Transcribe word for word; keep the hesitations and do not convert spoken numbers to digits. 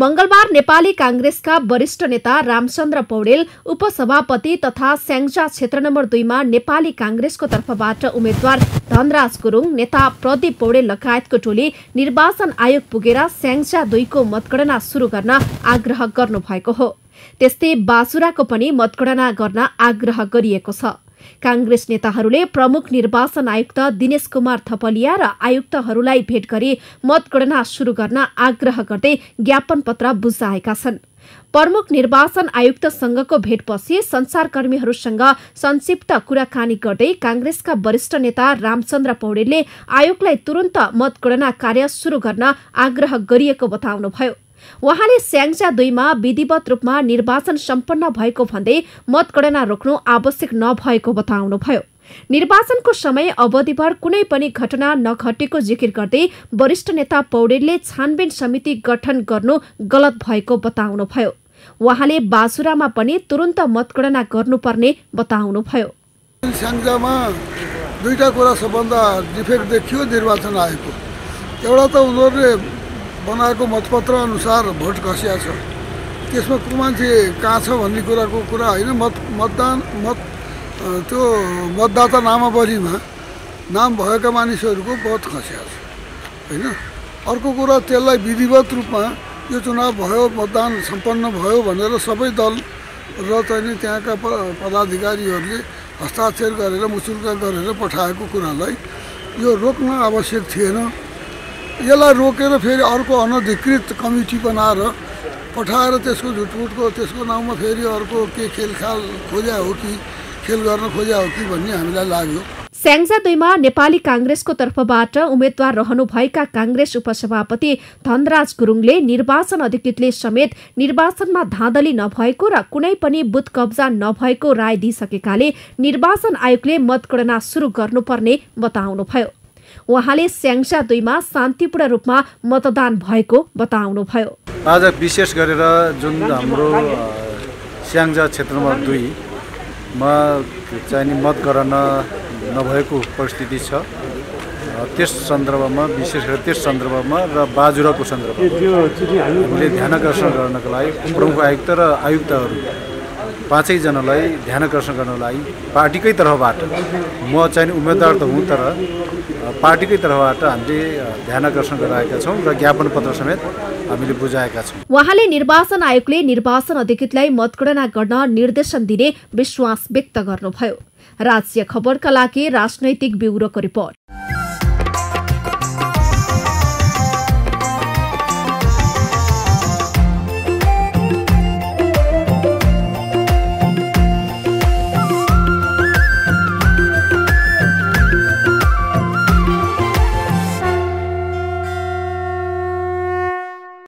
मंगलबार नेपाली कांग्रेसका वरिष्ठ नेता रामचंद्र पौड़ उपसभापति तथा स्याङ्जा क्षेत्र नम्बर दुई मा नेपाली कांग्रेसको तर्फबाट उम्मेद्वार धनराज गुरूंग नेता प्रदीप पौड़े लगायतको टोली निर्वाचन आयोग पुगेर स्याङ्जा दुई को मतगणना शुरू गर्न आग्रह गर्नुभएको हो। त्यस्तै बाजुराको पनि मतगणना गर्न आग्रह गरिएको छ। कांग्रेस नेताहरूले प्रमुख निर्वाचन आयुक्त दिनेश कुमार थपलिया र आयुक्तहरूलाई भेट गरी मतगणना शुरू गर्न आग्रह गर्दै ज्ञापन पत्र बुझाएका छन्। प्रमुख निर्वाचन आयुक्तसँगको भेटपछि संचारकर्मीहरूसँग संक्षिप्त कुराकानी गर्दै कांग्रेसका वरिष्ठ नेता रामचंद्र पौडेलले आयोगलाई तुरन्त मतगणना कार्य शुरू गर्न आग्रह गरिएको बताउनुभयो। वहाँले स्याङ्जा दुई मा विधिवत रूपमा निर्वाचन सम्पन्न भएको भन्दै मतगणना रोक्नु आवश्यक नभएको बताउनुभयो। निर्वाचनको समय अवधिभर कुनै पनि घटना नघटेको जिकिर गर्दै वरिष्ठ नेता पौडेलले छानबिन समिति गठन गर्नु गलत भएको बताउनुभयो। वहाँले बाजुरामा पनि तुरन्त मतगणना गर्नुपर्ने बताउनुभयो। स्याङ्जामा दुईटा कुरा सम्बन्धी डिफेक्ट देखियो निर्वाचन आयोगको। एउटा त उनीहरुले बनाएको मतपत्र अनुसार भोट खसिया छ, त्यसमा को मान्छे कहाँ छ भन्ने कुराको कुरा होइन। मत मतदान मत त्यो मतदाता नामावलीमा नाम भएका मानिसहरूको भोट खसिया छ होइन। अर्को कुरा त्यसलाई विधिवत रूपमा यो चुनाव भयो, मतदान सम्पन्न भयो भनेर सबै दल र चाहिँ त्यहाँका पदाधिकारीहरूले हस्ताक्षर गरेर मुचुल्का गरेर पठाएको कुरालाई यो रोक्न आवश्यक थिएन। यसलाई रोकेर फेरि अर्को अनधिकृत कमिटी बनाएर पठाएर त्यसको झुटपुटको त्यसको नाममा फेरि अर्को के खेलखाल खोज्या हो कि खेल गर्न खोज्या हो कि भन्ने हामीलाई लाग्यो। स्याङ्जा दुई मा नेपाली कांग्रेसको तर्फबाट उम्मेद्वार रहनुभएका कांग्रेस उपसभापति धनराज गुरूङले निर्वाचन अधिकृतले समेत निर्वाचनमा धाँधली नभएको र कुनै पनि बुथ कब्जा नभएको राय दिइसकेकाले निर्वाचन आयोगले मतगणना सुरु गर्नुपर्ने बताउनुभयो। उहाँले स्याङ्जा दुई मा शान्तिपूर्ण रूपमा मतदान भएको बताउनुभयो। आज विशेष गरेर जुन हाम्रो स्याङ्जा क्षेत्र नम्बर दुई मा चाहिँ मतगणना नभएको परिस्थिति छ, त्यस सन्दर्भमा विशेष गरेर त्यस सन्दर्भमा र बाजुराको सन्दर्भमा हामीले ध्यानकर्षण गर्नका लागि प्रमुख आयुक्त र आयुक्तहरू पाँचैजनालाई ध्यानकर्षण गर्नको लागि पार्टीकै तर्फबाट म चाहिँ उम्मेदवार त हुँ तर पार्टीकै तर्फबाट हामीले ध्यानकर्षण गराएका छौं र ज्ञापन पत्र समेत हामीले बुझाएका छौं। उहाँले निर्वाचन आयोगले निर्वाचन अधिकृतलाई मतगणना गर्न निर्देशन दिने विश्वास व्यक्त गर्नुभयो। राज्य खबरका लागि राजनैतिक ब्युरोको रिपोर्ट।